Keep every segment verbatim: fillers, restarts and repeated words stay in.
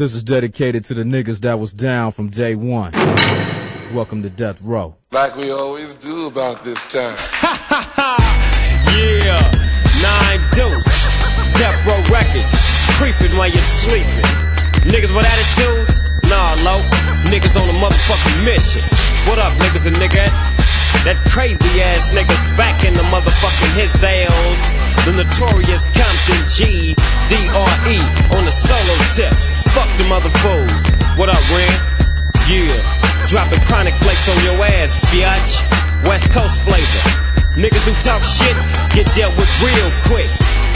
This is dedicated to the niggas that was down from day one. Welcome to Death Row. Like we always do about this time. Ha ha ha! Yeah! Nine dudes. Death Row Records. Creeping while you're sleeping. Niggas with attitudes? Nah, low. Niggas on a motherfucking mission. What up, niggas and niggas? That crazy ass nigga's back in the motherfucking his ales. The notorious Compton G, D R E on the solo tip. Fuck the mother fools. What up, Ren? Yeah. Dropping chronic flakes on your ass, biatch. West Coast flavor. Niggas who talk shit get dealt with real quick.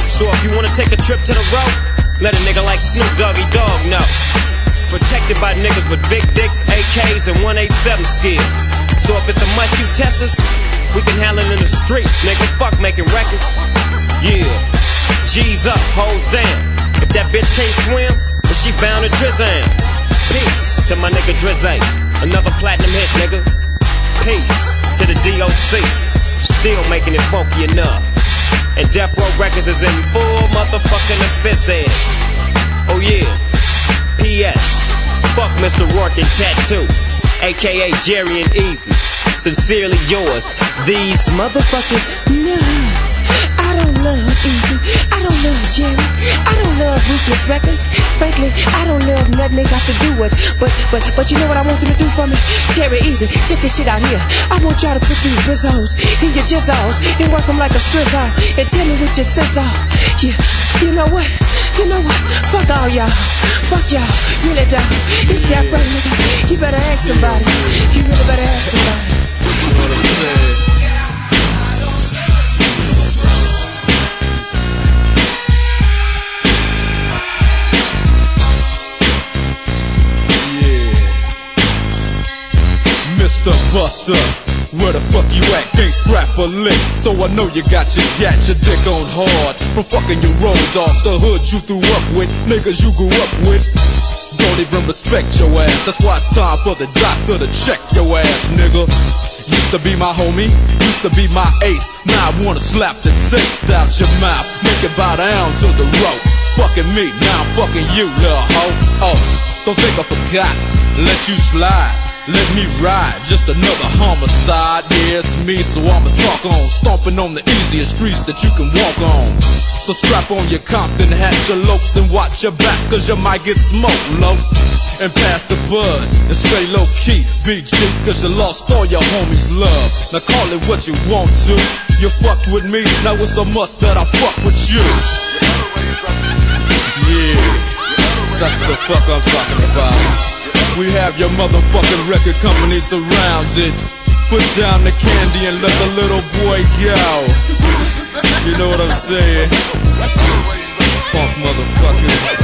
So if you wanna take a trip to the road, let a nigga like Snoop Doggy Dog know. Protected by niggas with big dicks, A Ks, and one eighty-seven skills. So if it's a must you test us, we can handle it in the streets, nigga. Fuck making records. Yeah. G's up, hoes down. If that bitch can't swim, then she bound to drizzle. Peace to my nigga Drizzy. Another platinum hit, nigga. Peace to the D O C Still making it funky enough. And Death Row Records is in full motherfucking office. Oh yeah. P S Fuck Mister Rourke and Tattoo. A K A Jerry and Easy. Sincerely yours, these motherfucking nuts. I don't love Easy, I don't love Jerry, I don't love Ruthless Records. Frankly, I don't love nothing they got to do with. But, but, but you know what I want them to do for me? Jerry, Easy, check this shit out here. I want y'all to put these bizzos in your jizzos and work them like a strizzo and tell me what your sis are. Yeah, you know what? You know what? Fuck all y'all. Fuck y'all. Really don't. It's that right, nigga. You better ask somebody. You really better ask somebody. What I'm saying. Yeah. Mister Buster, where the fuck you at? Can't scrap a lick. So I know you got your gat, your dick on hard from fucking your road dogs, the hood you threw up with, niggas you grew up with. Don't even respect your ass. That's why it's time for the doctor to check your ass, nigga. Used to be my homie, used to be my ace. Now I wanna slap the taste out your mouth, make it bow down to the rope. Fucking me, now I'm fucking you, little hoe. Oh, don't think I forgot. Let you slide, let me ride. Just another homicide. Yeah, it's me, so I'ma talk on. Stomping on the easiest streets that you can walk on. So strap on your Compton hat, your lopes, and watch your back, cause you might get smoked, low. And pass the bud, and stay low key, B G, cause you lost all your homies' love. Now call it what you want to. You fucked with me, now it's a must that I fuck with you. Yeah, that's the fuck I'm talking about. We have your motherfucking record company surrounded. Put down the candy and let the little boy go. You know what I'm saying? Fuck motherfucker.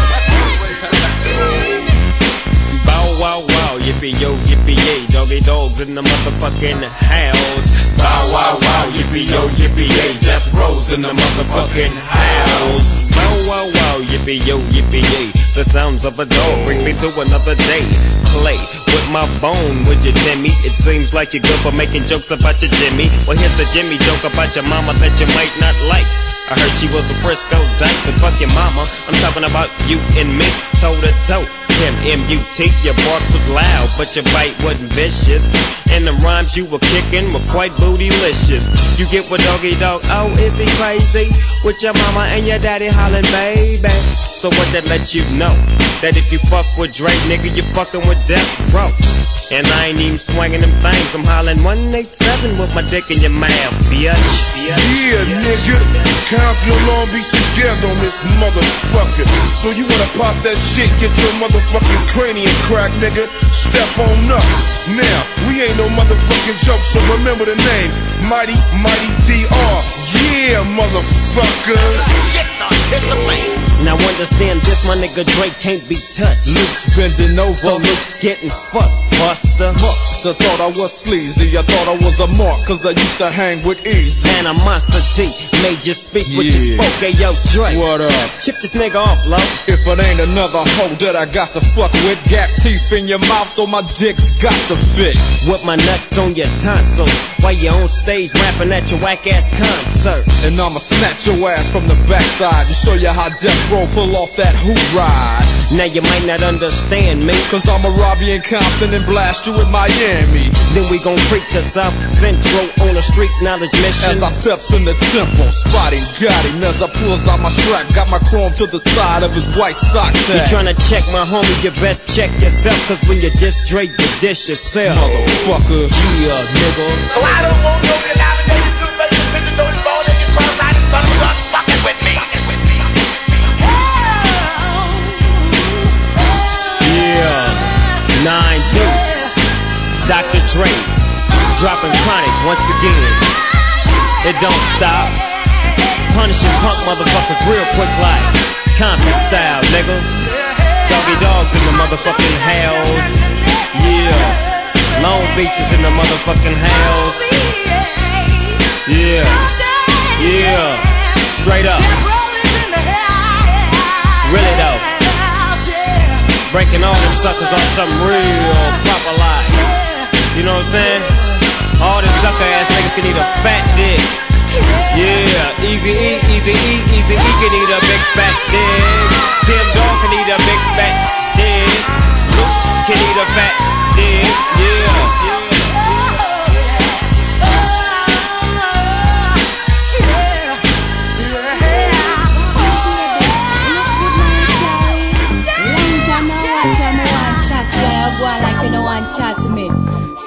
Bow wow wow, yippee yo, yippee yay. Doggy dogs in the motherfucking house. Bow wow wow, yippee yo, yippee yay. Death Row's in the motherfucking house. Bow wow wow, yippee yo, yippee yay. The sounds of a dog bring me to another day. Play with my bone, would you, Timmy? It seems like you're good for making jokes about your Jimmy. Well, here's the Jimmy joke about your mama that you might not like. I heard she was a Frisco dyke, but fuck your mama. I'm talking about you and me, toe to toe. Tim M U T, your bark was loud, but your bite wasn't vicious. And the rhymes you were kicking were quite bootylicious. You get what Doggy Dog, oh, is he crazy? With your mama and your daddy hollering, baby. So what that lets you know, that if you fuck with Dre, nigga, you fucking with Death Row. And I ain't even swinging them things, I'm hollering one eighty-seven with my dick in your mouth, bitch. Yeah, yeah, nigga, Compton and Long Beach together on this motherfucker. So you wanna pop that shit, get your motherfucking cranium cracked, nigga. Step on up. Now, we ain't no motherfucking joke, so remember the name. Mighty, mighty D R. Yeah, motherfucker. Shit, no, hit the lane. Now understand this, my nigga Drake can't be touched. Luke's bending over, so Luke's getting fucked. Buster, Buster thought I was sleazy. I thought I was a mark, cause I used to hang with Easy. Animosity made you speak yeah. what you spoke. Hey, yo, Drake, what up? Chip this nigga off, love. If it ain't another hoe that I got to fuck with, gap teeth in your mouth, so my dick's got to fit. With my nuts on your tonsils, while you on stage rapping at your whack ass concert. And I'ma snatch your ass from the backside and show you how Death Row pull off that hoop ride. Now you might not understand me, cause I'ma rob you in Compton and blast you in Miami. Then we gon' freak to South Central on a street knowledge mission. As I steps in the temple, spotting Gotti. As I pulls out my strap, got my chrome to the side of his white sock tag. You tryna check my homie, you best check yourself, cause when you diss Dre, you dish yourself. Motherfucker, yeah, nigga. So I don't want no denomination to make the bitches on the ball and get from out of some of us fucking with me. Yeah, nine deuce, Doctor Dre, dropping Chronic once again. It don't stop. Punishing punk motherfuckers real quick like Compton style, nigga. Doggy Dog's in the motherfucking house. Yeah, Long Beach is in the motherfucking house. Yeah, yeah, straight up. Really though, breaking all them suckers on some real proper life. You know what I'm saying? All them sucker ass niggas can eat a fat dick. Yeah, Eazy-E, Eazy-E, Eazy-E can eat a big fat dick. Tim Dog can eat a big fat dick. Snoop can eat a fat dick. Yeah. Chat to me.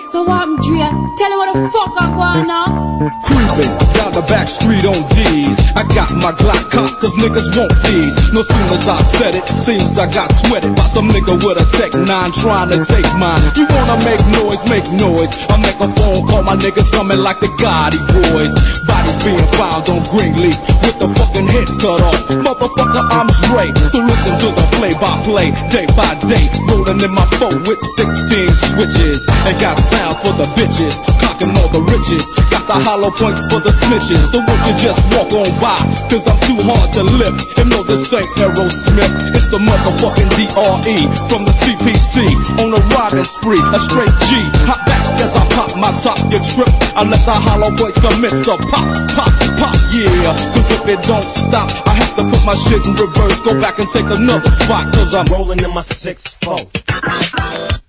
So what I'm Drea, tell me what the fuck I going now. Creeping down the back street on D's. I got my Glock cocked cause niggas want these. No sooner as I said it, seems I got sweated by some nigga with a Tech nine trying to take mine. You wanna make noise, make noise. I make a phone call, my niggas coming like the Gotti boys. Bodies being found on Greenleaf with the fucking heads cut off. Motherfucker, I'm Dre. So listen to the play by play, day by day. Rolling in my phone with sixteen switches, and got sounds for the bitches, cocking all the riches, got the hollow points for the snitches. So won't you just walk on by, cause I'm too hard to lift. And no, this ain't Aerosmith, it's the motherfucking D R E from the C P T on a robbing spree, a straight G. Hop back as I pop my top, you trip. I let the hollow boys commence to pop, pop, pop, yeah. Cause if it don't stop, I have to put my shit in reverse, go back and take another spot, cause I'm rolling in my six four.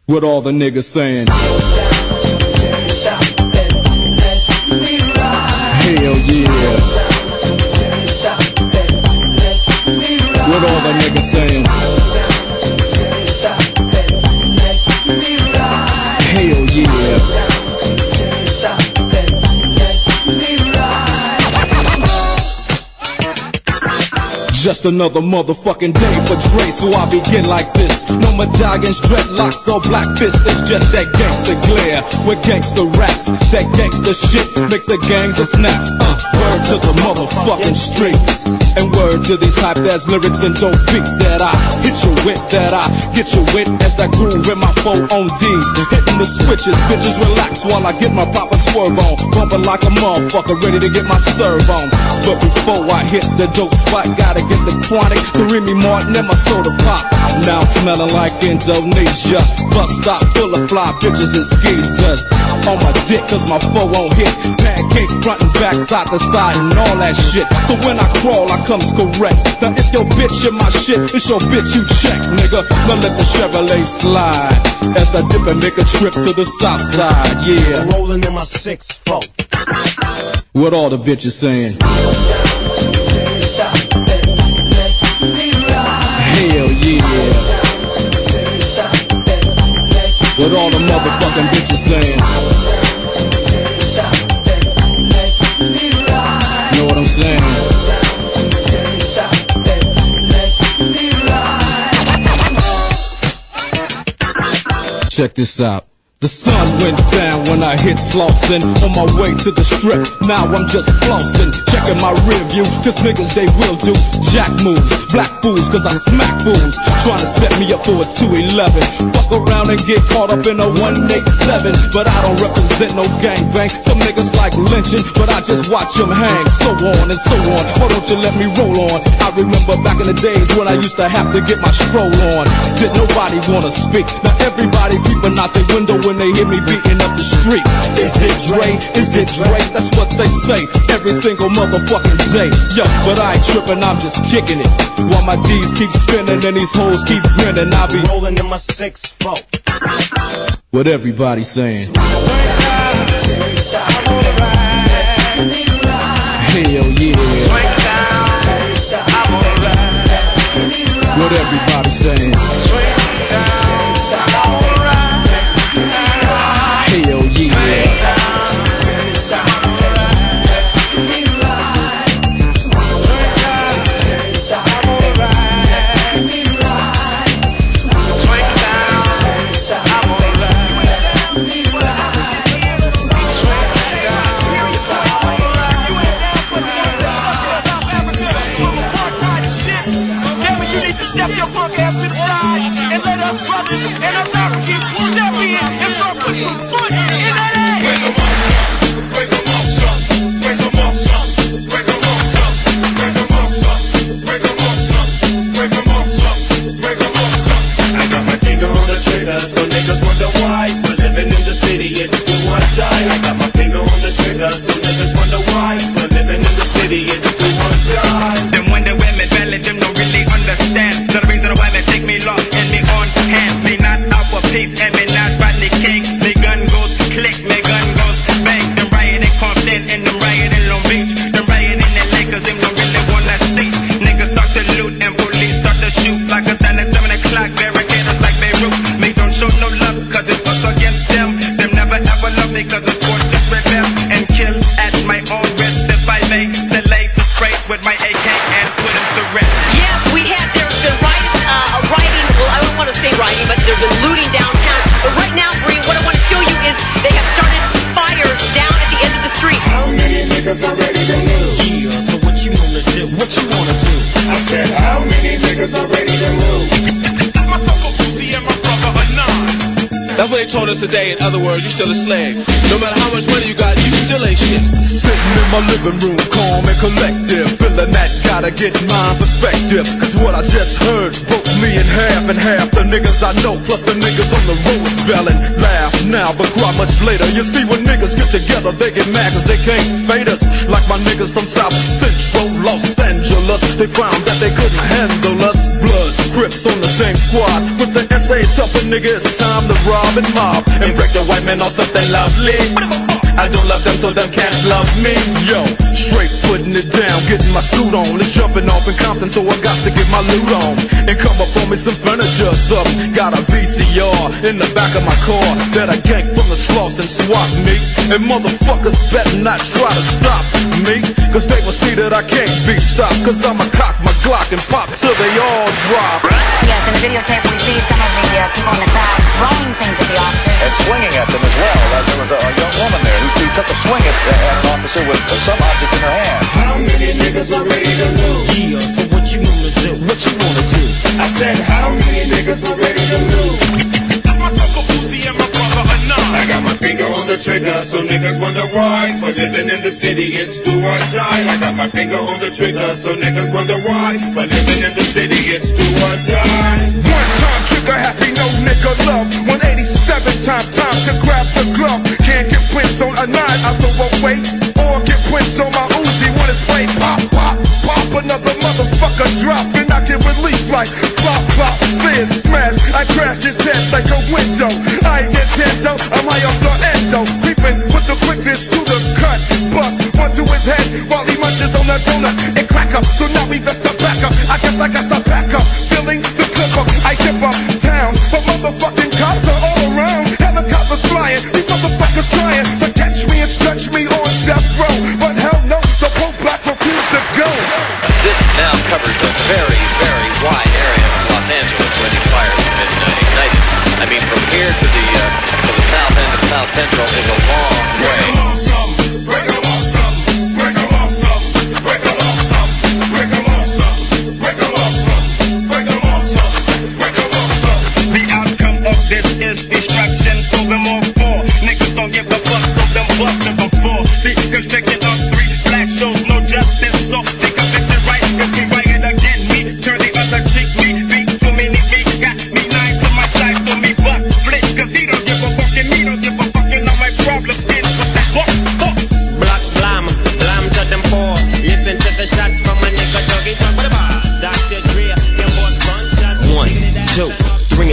What all the niggas saying? Hell yeah. What all the niggas saying? Hell yeah. Just another motherfucking day for Dre, so I begin like this. No medallions, dreadlocks, or black fists. It's just that gangster glare with gangster raps. That gangster shit makes the gangs a snaps. Uh, word to the motherfucking streets, and word to these hype-ass lyrics and dope beats that I hit you with, that I get you with as I groove in my four on D's. Hitting the switches, bitches relax while I get my proper swerve on. Bumping like a motherfucker, ready to get my serve on. But before I hit the dope spot, gotta get the Chronic, the Remy Martin, and my soda pop. Now I'm smelling like Indonesia. Bus stop full of fly bitches and skeezers. On my dick, cause my foe won't hit. Pancake front and back, side to side, and all that shit. So when I crawl, I comes correct. Now if your bitch in my shit, it's your bitch you check, nigga. Now let the Chevrolet slide as I dip and make a trip to the south side, yeah. Rolling in my six four. What all the bitches saying? Hell yeah. What all the motherfucking bitches saying? Know what I'm saying? Check this out. The sun went down when I hit Slauson on my way to the strip. Now I'm just flossing, checking my rear view, cause niggas they will do jack moves, black fools, cause I smack fools, trying to set me up for a two eleven. Fuck around and get caught up in a one eighty-seven. But I don't represent no gangbang. Some niggas like lynching, but I just watch them hang. So on and so on, why don't you let me roll on? I remember back in the days when I used to have to get my stroll on. Did nobody wanna speak? Now everybody peeping out their window when they hear me beating up the street. Is it Dre? Is it Dre? That's what they say every single motherfucking day. Yo, but I ain't tripping, I'm just kicking it. While my D's keep spinning and these hoes keep grinning, I be rolling in my six four. What everybody saying? Hell yeah. What everybody saying? Hell yeah. You need to step your punk ass to the side and let us brothers and us Africans step in and start putting some foot in that ass. Bring them on some, bring them on some, bring them on some, bring them on some, bring them on some, bring them on some, bring them on some, bring them on some. I got my finger on the trigger, so niggas wonder why we're living in the city and you wanna die. I got my finger on the trigger, so niggas wonder why we're living in the city and you wanna die. Them wonder women belly them no really. Understand the reason why they take me long and me on hand. Me not our peace and me not Rodney King. Me gun goes click, me gun goes bang. Them rioting Compton and them rioting Long Beach. Them rioting in L A cause them don't really wanna see. Niggas start to loot and police start to shoot. Like a stand at seven o'clock, barricades like Beirut. Me don't show no love cause it's us against them. Them never ever love me cause it's forced to rebel and kill at my own risk. If I may delay the straight with my A K and put them to rest. Writing, but there's a looting downtown. But right now, Bree, what I want to show you is they have started fires down at the end of the street. How many niggas are ready to lose? Yeah, so what you wanna do? What you wanna do? I said, how many niggas are ready to lose? Got myself a Uzi and my brother a nine. That's what they told us today. In other words, you're still a slave. No matter how much money you got, you still ain't shit. Sitting in my living room, calm and collective, feeling that gotta get my perspective. Cause what I just heard broke me in half, and half the niggas I know, plus the niggas on the road spelling. Laugh now, but cry much later. You see, when niggas get together, they get mad cause they can't fade us. Like my niggas from South Central Los Angeles, they found that they couldn't handle us. Bloods, Crips on the same squad. With the S A tougher niggas, it's time to rob and mob and break the white men off something lovely. I don't love them, so them can't love me. Yo, straight putting it down, getting my suit on. It's jumping off in Compton, so I got to get my loot on. And come up on me some furniture, something. Got a V C R in the back of my car that I ganked from the sloths and swap me. And motherfuckers better not try to stop me, cause they will see that I can't be stopped. Cause I'ma cock my Glock and pop till they all drop. Yes, in the videotape we see some of the uh, people on the side throwing things at the officers and swinging at them as well. Like there was a, a young woman there who she took a swing at, at an officer with uh, some object in her hand. How many niggas are ready to lose? Yeah, so what you wanna do? What you wanna do? I said, how many niggas are ready to lose? Got myself a Uzi and my brother a nine. I got my finger on the trigger, so niggas wonder why. For living in the city, it's do or die. I got my finger on the trigger, so niggas wonder why. For living in the city, it's do or die. One time trigger happy, no nigga love. one eighty-seven time, time to grab the glove. Can't get prints on a nine, I throw away. Or get prints on my Uzi when it's played. Pop, pop, pop, another motherfucker drop. And I get relief like pop, pop, spin, smash. I crash his head like a window. I ain't Nintendo, I'm high off the endo. Creeping with the quickness to the cut. Bust one to his head while he munches on a donut and crack up. So now we best to back up. I guess I got to back up. Feeling the clip up, I tip up town. But motherfucking cops are all around. Helicopters flying, these motherfuckers trying to catch me and stretch me on death row. But hell no, the whole block refused to go. This now covers a very, very wide area of Los Angeles where these fires have been uh, ignited. I mean, from here to the, uh, to the south end of South Central is a long way. Break them off some, break them off some, break them off some, break them off some.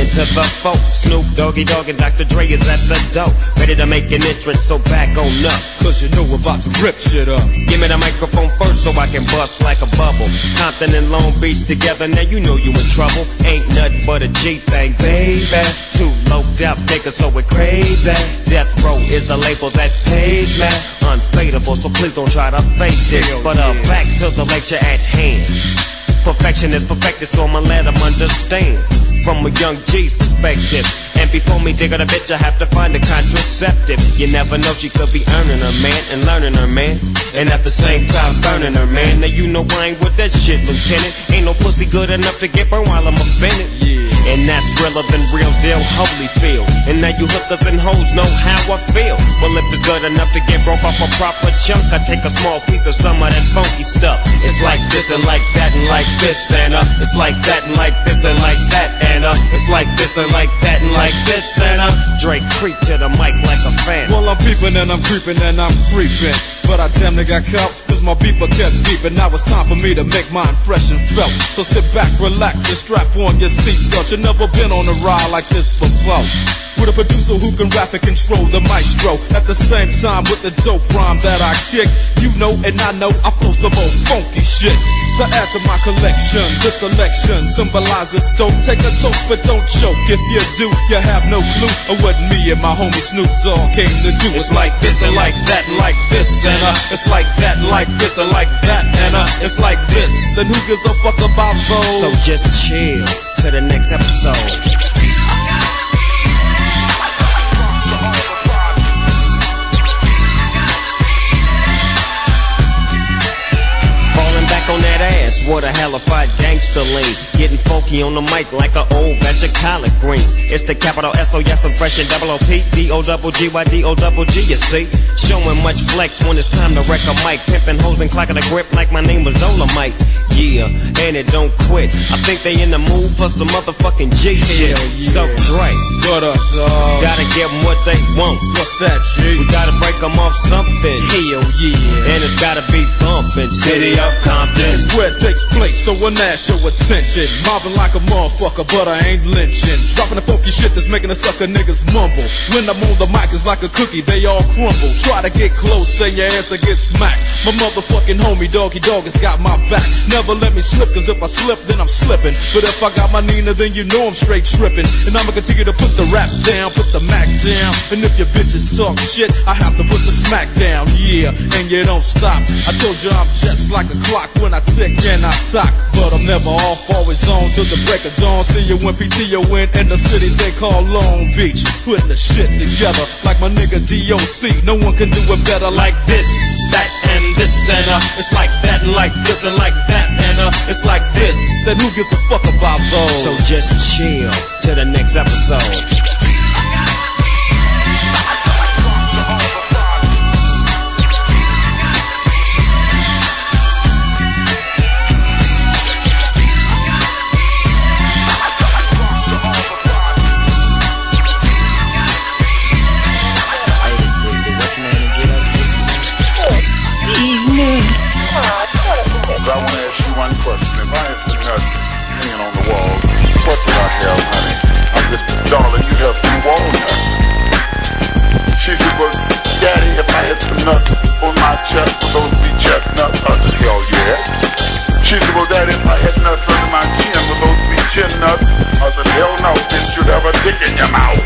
swinging to the folk. Snoop Doggy Dog and Doctor Dre is at the door, ready to make an entrance, so back on up, cause you know we're about to rip shit up. Give me the microphone first so I can bust like a bubble. Compton and Long Beach together, now you know you in trouble. Ain't nothing but a G thing, baby. Too low death niggas, so we're crazy. Death Row is the label that pays me. Unfadable, so please don't try to fake this. But uh, back to the lecture at hand. Perfection is perfected, so I'ma let them understand from a young G's perspective. And before me dig on a bitch, I have to find a contraceptive. You never know, she could be earning her man and learning her man, and at the same time burning her man. Now you know I ain't with that shit, Lieutenant. Ain't no pussy good enough to get burned while I'm offended. Yeah. And that's realer than real deal Holyfield. And now you hookers and hoes know how I feel. Well, if it's good enough to get broke off a proper chunk, I take a small piece of some of that funky stuff. It's like this and like that and like this and uh. It's like that and like this and like that and uh. It's like this and like that and like this and uh. Drake creep to the mic like a fan. Well, I'm peeping and I'm creeping and I'm creeping, but I damn near got caught, cause my beeper kept beeping. Now it's time for me to make my impression felt. So sit back, relax, and strap on your seatbelt. You've never been on a ride like this before, with a producer who can rap and control the maestro. At the same time with the dope rhyme that I kick. You know and I know I flow some old funky shit to add to my collection. This selection symbolizes dope. Take a toke but don't choke. If you do, you have no clue of what me and my homie Snoop Dogg came to do. It's like this and like that and like this and uh. It's like that and like this and like that and uh. It's like this and who gives a fuck about those. So just chill to the next episode. Falling back on that ass, what a hellified gangster lean. Getting funky on the mic like an old batch of collard greens. It's the capital S O S, I'm fresh and double O P. D O double G Y D O double G, you see. Showing much flex when it's time to wreck a mic. Pimping hoes and clocking a grip like my name was Dolomite. Yeah, and it don't quit. I think they in the mood for some motherfucking G shit. Yeah. So Dre, what up, dog? Gotta give them what they want. What's that, G? We gotta break them off something. Hell yeah. And it's gotta be bumpin'. City of Compton is where it takes place, so when that show attention. Mobbing like a motherfucker, but I ain't lynching. Dropping the funky shit that's making the sucker niggas mumble. When I'm on the mic, it's like a cookie, they all crumble. Try to get close, say your ass will get smacked. My motherfucking homie Doggy Dog has got my back. Now never let me slip, cause if I slip, then I'm slipping. But if I got my Nina, then you know I'm straight tripping. And I'ma continue to put the rap down, put the Mac down. And if your bitches talk shit, I have to put the smack down. Yeah, and you don't stop. I told you I'm just like a clock. When I tick and I tock, but I'm never off, always on till the break of dawn. See you when P T O in, in the city they call Long Beach. Putting the shit together like my nigga D O C No one can do it better like this, that and this and uh. It's like that and like this and like that. And uh, it's like this, then who gives a fuck about those? So just chill till the next episode. Darling, you have some walnuts. She said, well, Daddy, if I had some nuts on my chest, would those be chestnuts? I said, hell yeah. She said, well, Daddy, if I had nuts under my chin, would those be chin nuts? I said, hell no, since you'd have a dick in your mouth.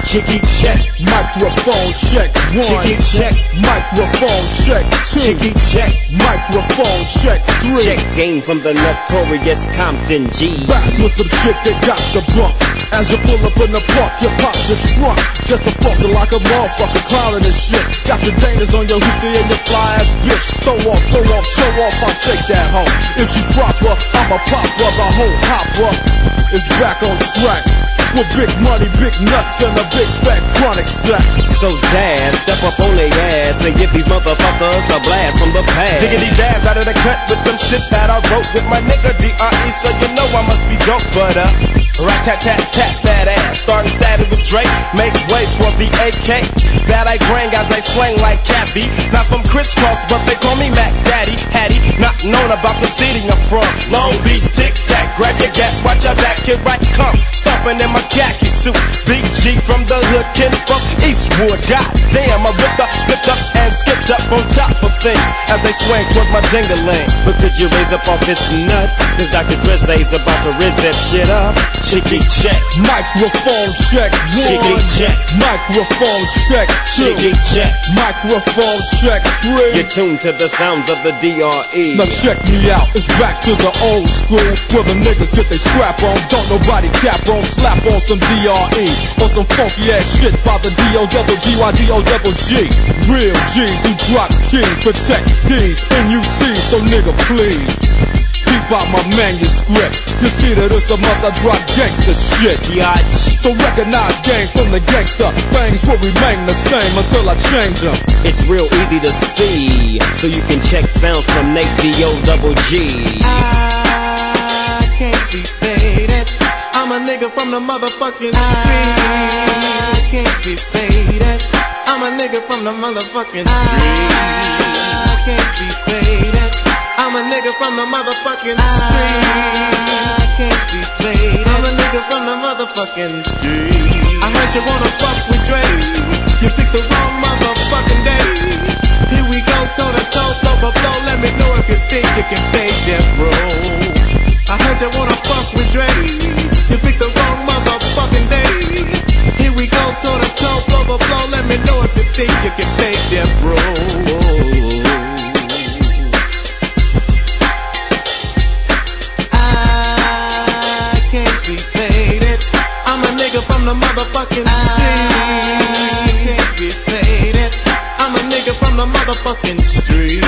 Chicky check, microphone check, one. Chicky check, microphone check, two. Chicky check, microphone check, three. Check game from the notorious Compton G. Back with some shit that got the bump. As you pull up in the park, you pop your trunk. Just a fossil like a motherfucker clowning this shit. Got your dangers on your hoopty and your fly ass bitch. Throw off, throw off, show off, I'll take that hoe. If she proper, I'm a popper, the whole hopper is back on track. With big money, big nuts, and a big fat chronic sack. So Daz, step up on their ass and give these motherfuckers a blast from the past. Diggity Daz out of the cut with some shit that I wrote with my nigga D R E So you know I must be dope, but uh Rat tat tat tat that ass. Starting static with Drake. Make way for the A K that I bring as I slang like Cat B. Not from crisscross, but they call me Mac Daddy. Hattie, not known about the city I'm from. Long Beach, tic tac, grab your gap, watch your back, here I come. Stomping in my khaki suit. Big G from the hood, kid from Eastwood. God damn, I ripped up, flipped up, and skipped up on top of things as they swing towards my ding-a-ling. But did you raise up off his nuts? Cause Doctor Dre's about to rizz that shit up. Cheeky check, microphone check one. Cheeky check, microphone check two. Cheeky check, microphone check three. You're tuned to the sounds of the D R E. Now check me out, it's back to the old school where the niggas get they scrap on. Don't nobody cap on, slap on some D R E or some funky ass shit by the D O double G Y D O double G. Real G's who drop keys, protect these N U Ts, so nigga please keep out my manuscript. You see that it's a must, I drop gangsta shit. So recognize gang from the gangsta. Things will remain the same until I change them. It's real easy to see, so you can check sounds from Nate D O double G. I can't be faded, I'm a nigga from the motherfucking street. I can't be faded, I'm a nigga from the motherfucking street. I can't be faded, I'm a nigga from the motherfucking street. I can't be played. I'm a nigga from the motherfucking street. I heard you wanna fuck with Dre. You picked the wrong motherfucking day. Here we go, toe to toe, blow for blow. Let me know if you think you can fake that, bro. I heard you wanna fuck with Dre. You picked the wrong motherfucking day. Here we go, toe to toe, blow for blow. Let me know if you think you can fake that, bro. I'm a motherfucking street. I can't be faded. I'm a nigga from the motherfucking street.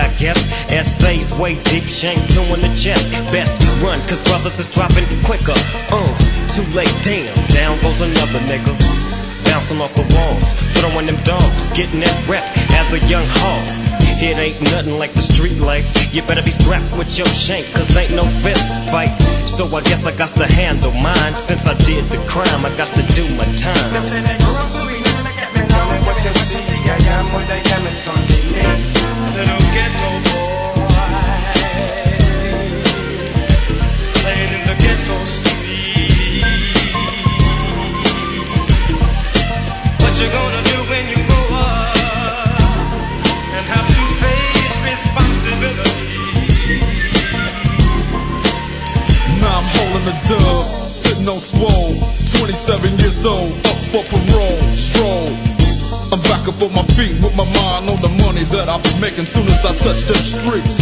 I guess essays way deep, shank two in the chest. Best run, cause brothers is dropping quicker. Uh, too late, damn. Down goes another nigga. Bouncing off the walls, throwing them dogs, getting that rep as a young hog. It ain't nothing like the street life. You better be strapped with your shank, cause ain't no fist fight. So I guess I got to handle mine. Since I did the crime, I got to do my time. Little ghetto boy, playing in the ghetto street. What you gonna do when you grow up and have to face responsibility? Now I'm holding the dub, sitting on swole, twenty-seven years old, up for parole, stroll. I'm back up on my feet with my mind on the money that I'll be making soon as I touch the streets.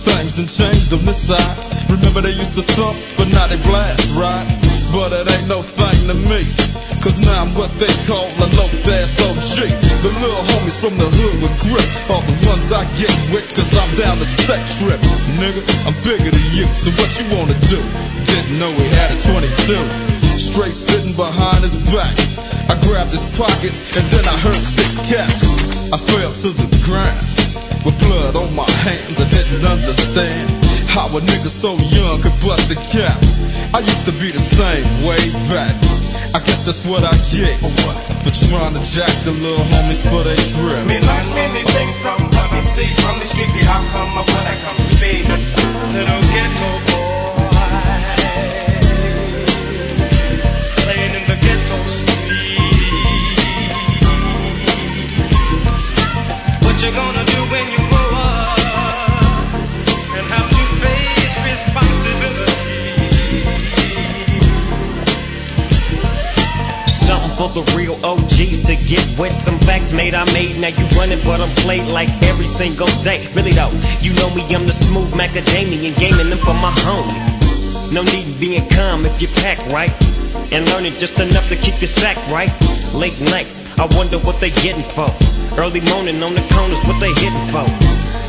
Things done changed on this side. Remember they used to thump, but now they blast, right? But it ain't no thing to me. Cause now I'm what they call a low-ass O G. The little homies from the hood with grip are the ones I get with, cause I'm down the sex trip. Nigga, I'm bigger than you, so what you wanna do? Didn't know he had a twenty-two straight sitting behind his back. I grabbed his pockets and then I heard six caps. I fell to the ground with blood on my hands. I didn't understand how a nigga so young could bust a cap. I used to be the same way back. I guess that's what I get for trying to jack the little homies for they grip. Me learn many things from what I see. From the street, I come up what I come to be. Little ghetto boy, playing in the ghetto street. What you gonna do when you grow up and have to face responsibility? For the real O Gs to get with, some facts made I made. Now you running but I'm played like every single day. Really though, you know me, I'm the smooth macadamian, gaming them for my homie. No need being calm if you pack right, and learning just enough to keep your sack right. Late nights, I wonder what they getting for. Early morning on the corners, what they hitting for.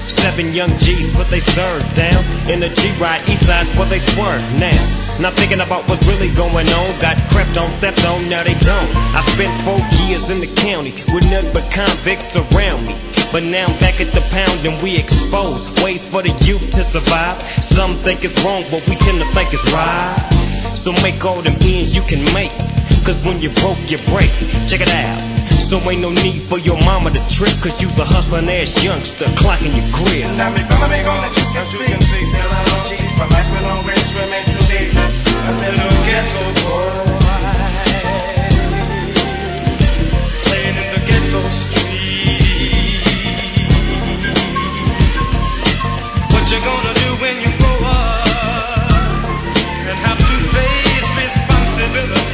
Seven young G's put they serve down in a G-ride, east side's where they swerve now. Not thinking about what's really going on. Got crept on, stepped on, now they gone. I spent four years in the county with nothing but convicts around me. But now I'm back at the pound and we expose ways for the youth to survive. Some think it's wrong, but we tend to think it's right. So make all them ends you can make, cause when you broke, you break. Check it out. So ain't no need for your mama to trip, cause you's a hustling ass youngster clocking your grill. Now me gonna make all that you can see, you can see. Still I don't cheat, but life will always remain to me. A little ghetto boy, playing in the ghetto street. What you gonna do when you grow up and have to face responsibility?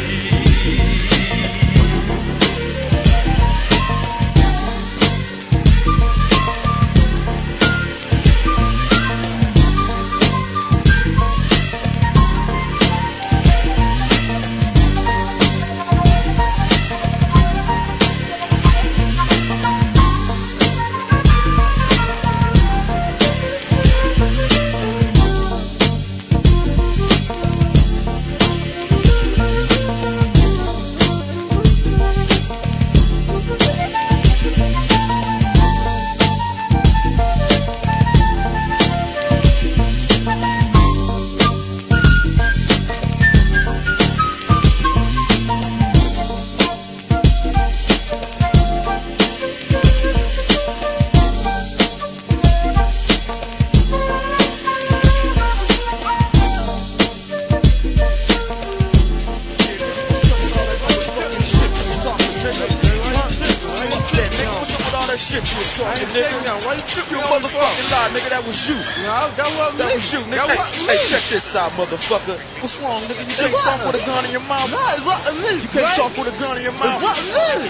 Motherfucker, what's wrong, nigga? You can't talk with a gun in your mouth. What? What? You can't talk with a gun in your mouth. What?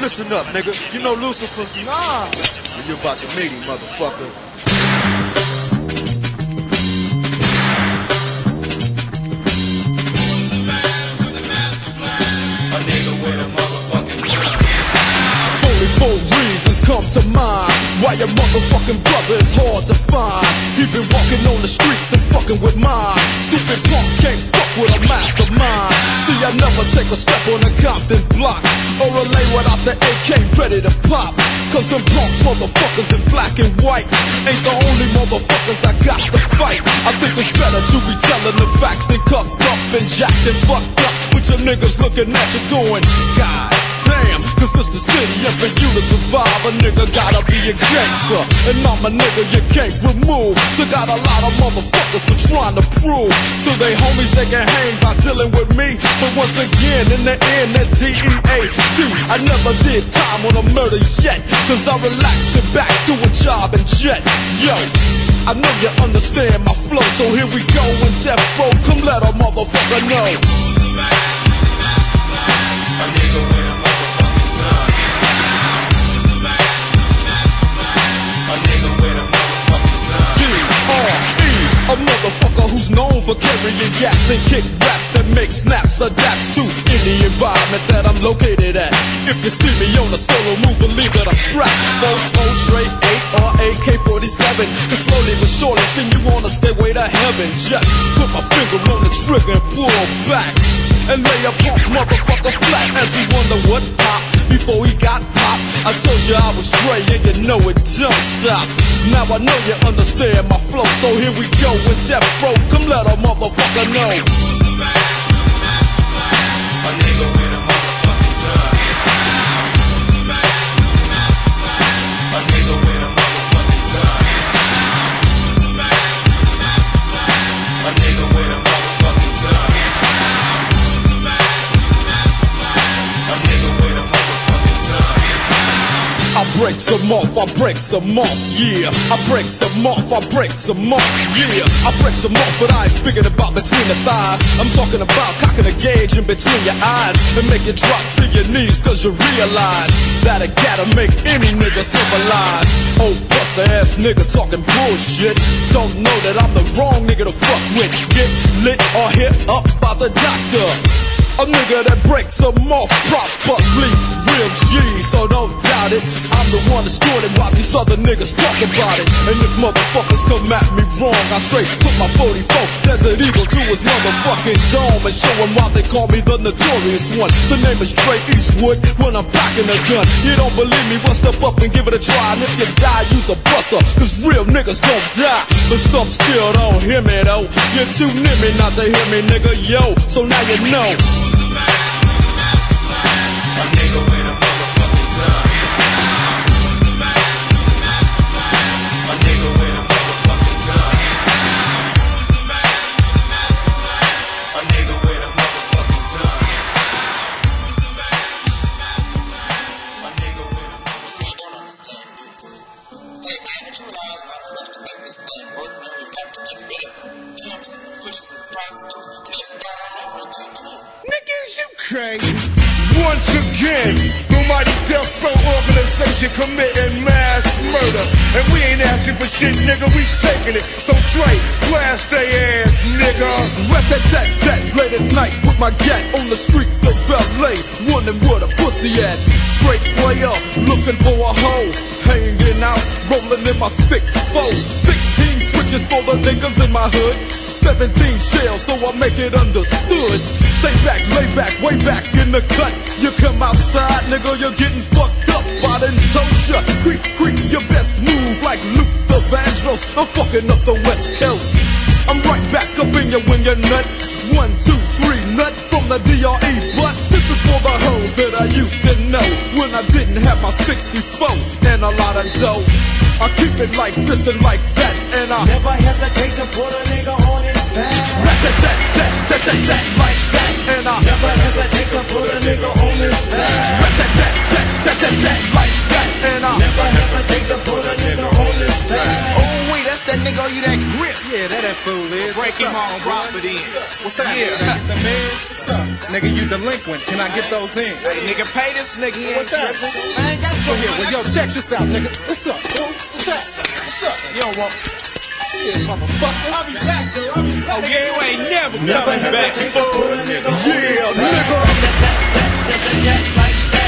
Listen up, nigga. You know Lucifer. Nah. You're about to meet him, motherfucker. A nigga with a motherfucking gun. Only four reasons come to mind why your motherfucking brother is hard to find. You've been walking on the streets and fucking with mine. Stupid punk can't fuck with a mastermind. See, I never take a step on a Compton block or a lay without the A K ready to pop. Cause them punk motherfuckers in black and white ain't the only motherfuckers I got to fight. I think it's better to be telling the facts than cuffed up and jacked and fucked up with your niggas looking at you doing, God damn, cause it's the city and for you to survive, a nigga gotta be a gangster. And I'm a nigga you can't remove. So got a lot of motherfuckers for trying to prove to they homies they can hang by dealing with me. But once again, in the end, that D E A T, I never did time on a murder yet, cause I relax, sit back, do a job and jet. Yo, I know you understand my flow, so here we go in Death Row, come let a motherfucker know. A nigga with a motherfucking gun. A nigga with a motherfucking gun. D R E, a motherfucker who's known for carrying gaps and kick raps that make snaps, adapts to in the environment that I'm located at. If you see me on a solo move, believe that I'm strapped. Old Dre, A R A K forty-seven. Cause slowly but surely, see you on a stairway to heaven. Just put my finger on the trigger and pull back, and lay a punk motherfucker flat. As he wonder what popped before he got popped. I told you I was Dre and you know it don't stop. Now I know you understand my flow, so here we go with Death Row. Come let a motherfucker know. A nigga with a motherfucking gun. A nigga with a motherfucking gun. A nigga with a motherfucking gun. A nigga with a motherfucking gun. I break some off, I break some off, yeah. I break some off, I break some off, yeah. I break some off, but I ain't speaking about between the thighs. I'm talking about cocking a gauge in between your eyes and make you drop to your knees, cause you realize that it gotta make any nigga symbolize. Oh, buster ass nigga talking bullshit. Don't know that I'm the wrong nigga to fuck with. Get lit or hit up by the doctor. A nigga that breaks them off properly, real G, so don't doubt it. I'm the one that's doing it while these other niggas talk about it. And if motherfuckers come at me wrong, I straight put my forty-four Desert Eagle to his motherfucking dome and show him why they call me the notorious one. The name is Dre Eastwood when I'm packing a gun. You don't believe me, well step up and give it a try. And if you die, use a buster, cause real niggas don't die. But some still don't hear me though. You're too near me not to hear me, nigga, yo. So now you know. A nigga with a motherfucking gun. A nigga with a motherfucking gun. A nigga with a motherfucking gun. A nigga with a motherfucking gun. I don't understand, dude. Like, cabbage relies on for us to make this thing work, and we've got to get rid of them. Pimps, pushes, and prostitutes, and it's got all over again. Niggas, you crazy. Once again, the mighty Death Row organization committing mass murder. And we ain't asking for shit, nigga, we taking it. So Dre, blast they ass, nigga. Rat-tat-tat-tat, late at night with my gat on the streets of L A. Wondering where the pussy at. Straight way up, looking for a hoe. Hanging out, rolling in my six four. sixteen switches for the niggas in my hood. seventeen shells, so I make it understood. Stay back, lay back, way back in the cut. You come outside, nigga, you're getting fucked up. I done told ya, creep, creep, your best move like Luther Vandross. I'm fucking up the West Coast. I'm right back up in ya when you're nut. One, two, three, nut from the D R E But this is for the hoes that I used to know when I didn't have my sixty-four and a lot of dough. I keep it like this and like that, and I never hesitate to put a nigga on his back. Rat-tat-tat-tat-tat-tat like that, and I never hesitate to put a nigga on his back. Rat-tat-tat-tat-tat-tat like that, and I never hesitate to put a nigga on his back. Oh wait, that's that nigga, you that grip. Yeah, that that fool is. Break him on property. What's up? Yeah, nigga, the meds. What's up? Nigga, you delinquent. Can I get those in? Hey, nigga, pay this nigga. What's up? I ain't got you here. Well, yo, check this out, nigga. What's up? You don't want shit, motherfucker. I'll be back, though. I'll be back. Oh, yeah, you ain't never coming back. Yeah, nigga.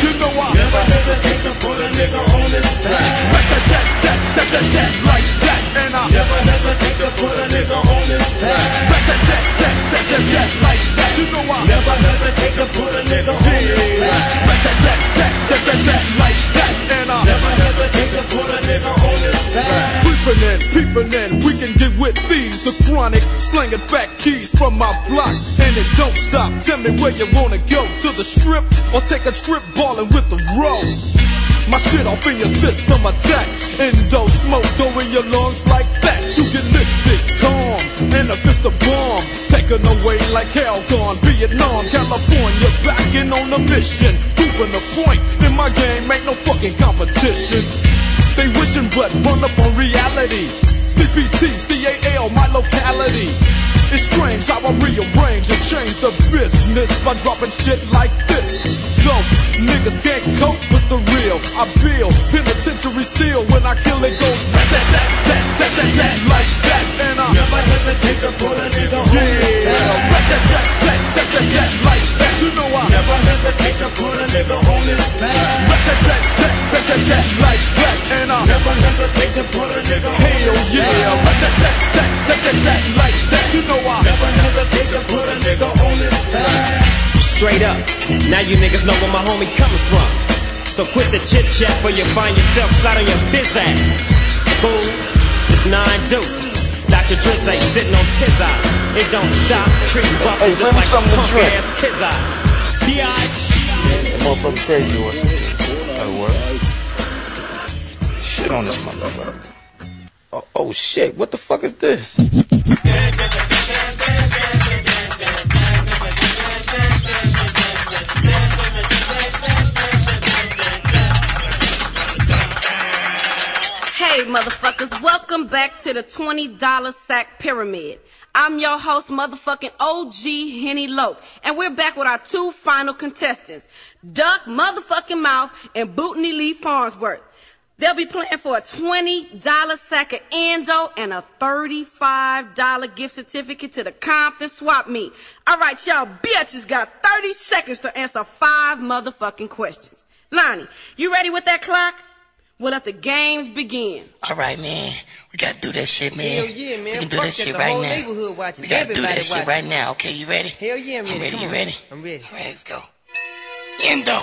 You know I never hesitate to put a nigga on his back. Rat-tat-tat-tat-tat-tat like that, and I never hesitate to put a nigga on his back. Rat-tat-tat-tat-tat-tat like that. You know I never hesitate to put a nigga on his back. Rat-tat-tat-tat-tat-tat like that, and I never hesitate to put a nigga on his back. Creeping in, peeping in, we can get with these. The Chronic, slinging back keys from my block, and it don't stop. Tell me where you wanna go, to the strip or take a trip ballin' with the roll. My shit off in your system attacks. Endo smoke, go in your lungs like that. You get lifted, calm, and a fist of bomb. Taken away like hell gone. Vietnam, California, back in on a mission. Proving the point, in my game ain't no fucking competition. They wishing but run up on reality. C P T, C A L, my locality. It's strange how I rearrange and change the business by dropping shit like this. So, niggas can't cope with the real. I build penitentiary steel when I kill it goes rat-tat-tat-tat-tat-tat like that, and I never hesitate to put a nigga on his back. Rat-tat-tat-tat-tat-tat-tat like that, you know I ill. Attack, like that, you know I never hesitate to put a nigga on his back. Straight up, now you niggas know where my homie coming from. So quit the chit chat or you find yourself flat on your biz ass. Fool, it's nine dudes. Doctor Dre sitting on his eye. It don't stop, treat bumping just like a punk ass kid's eye. Motherfucker crazy one. Shit on this motherfucker. Oh, oh shit, what the fuck is this? Hey motherfuckers, welcome back to the twenty dollar sack pyramid. I'm your host, motherfucking O G Henny Loke, and we're back with our two final contestants, Duck Motherfucking Mouth and Bootney Lee Farnsworth. They'll be playing for a twenty dollar sack of Endo and a thirty-five dollar gift certificate to the Compton Swap Meet. All right, y'all bitches got thirty seconds to answer five motherfucking questions. Lonnie, you ready with that clock? We'll let the games begin. All right, man. We got to do that shit, man. Hell yeah, man. We can do that shit right now. The whole neighborhood watching. We got to do that shit right now. Okay, you ready? Hell yeah, I'm ready. I'm ready. You ready? I'm ready. All right, let's go. Endo.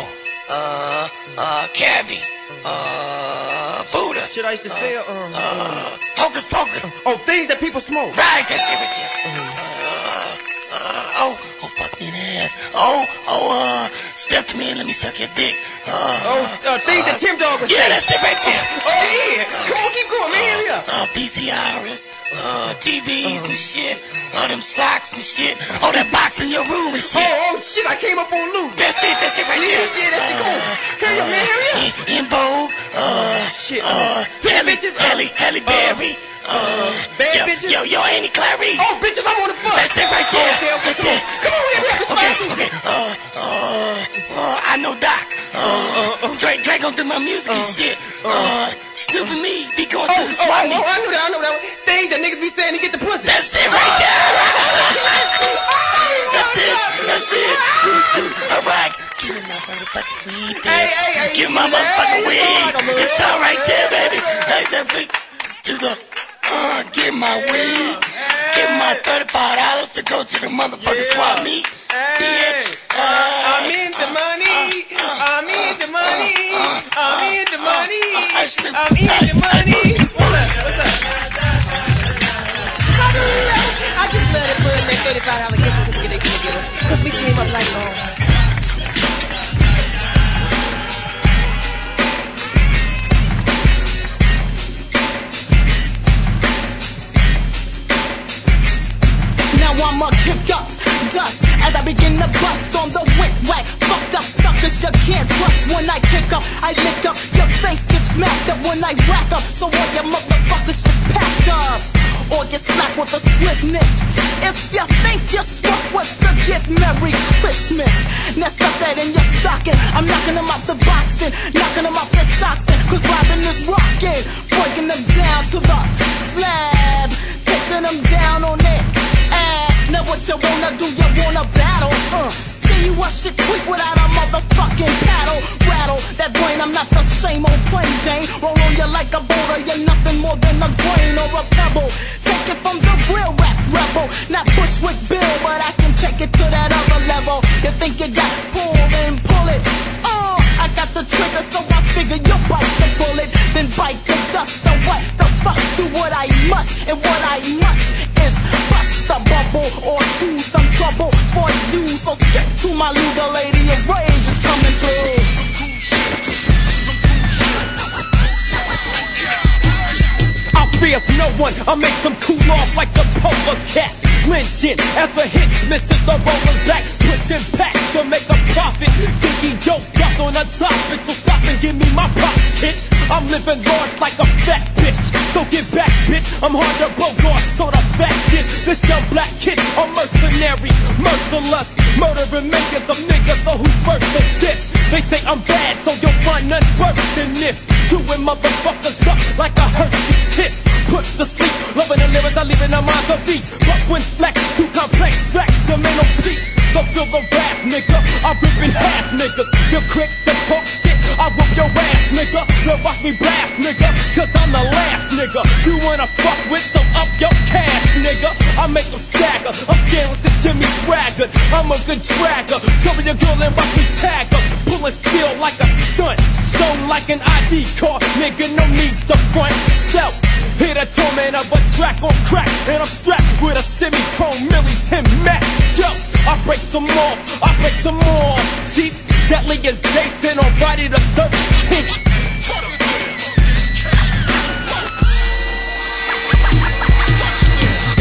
Uh, uh, Cabby. Uh, Buddha. Shit I used to sell. Um, uh, Hocus Pocus. Oh, things that people smoke. Right, that's it right there. Uh, uh, oh. Oh, fuck me in the ass. Oh, oh, uh, step to me and let me suck your dick. Uh, oh, uh, things uh, that Tim Dog was yeah, saying. Yeah, that's it right there. Oh, oh yeah. Uh, Come on, keep going, man. Hurry uh, up. Uh, V C Rs, uh, T Vs uh, and shit. All uh, them socks and shit. Oh, that box in your room and shit. Oh, oh shit, I came up on new. That's it, that's it right yeah, there. Yeah, that's uh, the goal. Hurry uh, up, man. Hurry up. In Vogue. Uh, oh, shit. Uh, Halle, Halle, Halle Berry. Uh, bad yo, bitches? Yo, yo, Annie Clarice. Oh, bitches, I'm on the fuck. That's it right there. Oh, that's it. Come on, we have to fight. Okay, okay. Uh, uh, uh, I know Doc. Uh, uh, uh, Dre, Dre gonna do my music uh, and shit. Uh, Snoop and me be going oh, to the oh, swap meet. Oh, oh, I knew that, I knew that one. Things that niggas be saying to get the pussy. That's it right there. That's it, that's it. All right. Give me my motherfucking weed, bitch. Hey, hey, give me my motherfucking hey, weed. Like it's all right there, baby. That's that big, to the... Uh, get my yeah, weed, yeah. Get my thirty-five dollars to go to the motherfucking yeah. swap meet, hey. Bitch. Uh, I'm in the money, uh, uh, uh, I'm in the money, uh, uh, uh, I'm in the money, uh, uh, uh, uh, I'm in the money. What's up, what's up? I just love it when that thirty-five dollar gift certificate they gonna give us, because we came up like long. I'm a kick up dust as I begin to bust on the wick whack. Fucked up suckers you can't trust. When I kick up, I lick up. Your face gets smacked up when I rack up. So all your motherfuckers should pack up or get slapped with a slickness. If you think you're stuck with the get Merry Christmas. Now stuff that in your stocking. I'm knocking them out the boxing, knocking them out their socks in. Cause Robin is rocking, breaking them down to the slab, taking them down on it. Now what you wanna do, you wanna battle, uh see you up shit quick without a motherfucking paddle. Rattle that brain, I'm not the same old plain Jane. Roll on you like a boulder, you're nothing more than a grain or a pebble. Take it from the real rap rebel, not Bushwick Bill, but I can take it to that other level. You think you got pull and pull it, uh I got the trigger, so I figure you'll bite the bullet, then bite the dust. So what the fuck, do what I must, and what I must is bust the bubble or choose some trouble for you. So skip to my league, the Lady of Rage is coming through. I fear no one, I make some cool off like the polar cat. Lynching as a hit, misses the roller back, pushing back to make a profit. Dicky dope got on a topic, so stop and give me my pop, kid. I'm living large like a fat bitch, so get back, bitch. I'm hard to bogart, so the fact is, this young black kid, a mercenary, merciless, murdering makers of niggas, so who's worse than this? They say I'm bad, so you'll find none worse than this. Chewing motherfuckers up like a Hershey's kiss. Put to sleep, loving the lyrics, I leave in our minds of beat. Fuck when flex, too complex, flex, your man don't speak. So feel the rap, nigga, I'm ripping half, niggas. You're quick to talk shit, I whoop your ass, nigga. nigga, watch me blast, nigga, cause I'm the last nigga you wanna fuck with, so up your cash, nigga. I make them stagger, I'm scandalous and Jimmy Swaggart. I'm a good tracker, cover your girl and watch me tag her. Pulling steel like a stunt, shown like an I D card, nigga, no needs to front self. Hit a torment of a track on crack, and I'm strapped with a semi-chrome milli ten Mac. Yo, I break some more, I break some more. Cheap, deadly as Jason on Friday the thirteenth.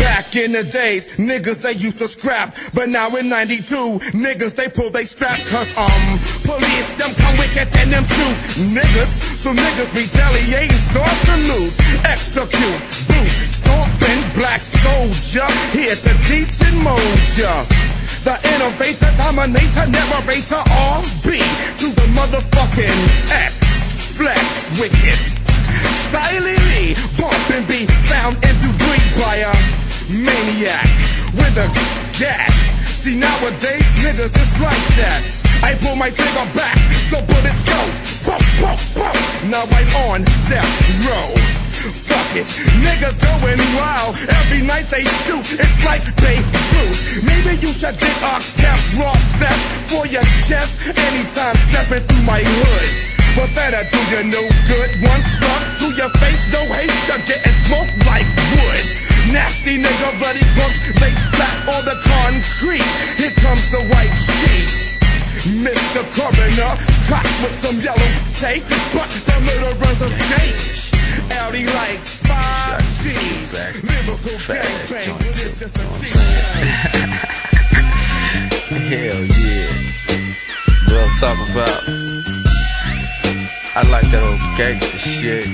Back in the days, niggas they used to scrap, but now in ninety-two, niggas they pull they strap. Cause um, police them come wicked and them shoot niggas, so niggas retaliate and start the news. Execute, boot, stomping black soldier, here to teach and mold ya. The innovator, dominator, narrator, R B to the motherfucking X, flex wicked, stylely bump and be found and debris by a maniac with a gat. See nowadays niggas is like that. I pull my trigger back, the bullets go pop, pop, pop. Now I'm on death row. Fuck it, niggas going wild. Every night they shoot, it's like they lose. Maybe you should get a cap raw theft for your chest anytime stepping through my hood. But better do you no good. One struck to your face, no hate, you're getting smoked like wood. Nasty nigga, bloody punks, lace flat on the concrete. Here comes the white sheet, Mister Coroner, caught with some yellow tape, but the murderers escape. Audi like five G's, lyrical gangbang, but it's just a cheat. Hell yeah, what I'm talking about. I like that old gangster shit.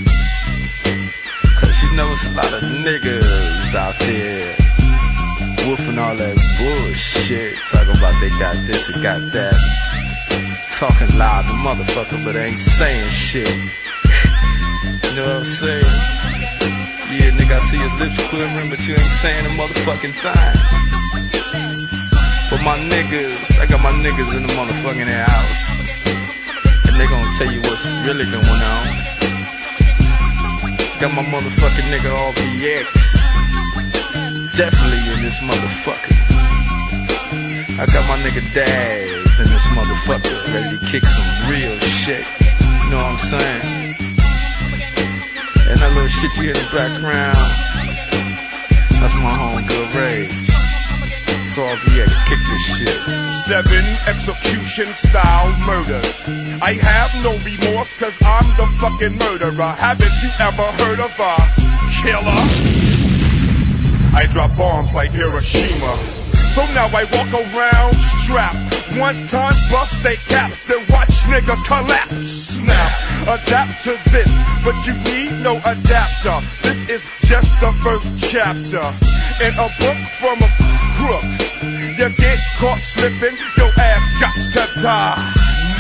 Cause you know it's a lot of niggas out there whooping all that bullshit, talking about they got this and got that, talking loud the motherfucker but ain't saying shit. You know what I'm saying? Yeah nigga, I see your lips quivering but you ain't saying a motherfucking thing. But my niggas, I got my niggas in the motherfucking house. They gon' tell you what's really going on. Got my motherfucking nigga R B X, definitely in this motherfucker. I got my nigga Daz in this motherfucker, ready to kick some real shit. You know what I'm saying? And that little shit you hear in the background, that's my homegirl Rage. R B X, kick this shit. Seven execution style murders. I have no remorse cause I'm the fucking murderer. Haven't you ever heard of a killer? I drop bombs like Hiroshima. So now I walk around strapped. One time bust they caps and watch niggas collapse. Snap, adapt to this, but you need no adapter. This is just the first chapter in a book from a crook. You get caught slipping, your ass got to die.